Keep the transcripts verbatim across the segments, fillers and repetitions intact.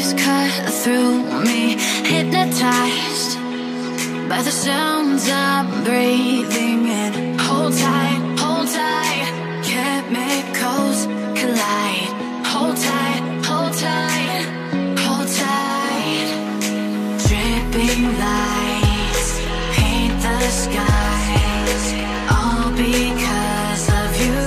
waves cut through me, hypnotized by the sounds I'm breathing in. Hold tight, hold tight, chemicals collide. Hold tight, hold tight, hold tight. Dripping lights paint the skies, all because of you.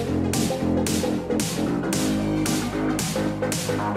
We'll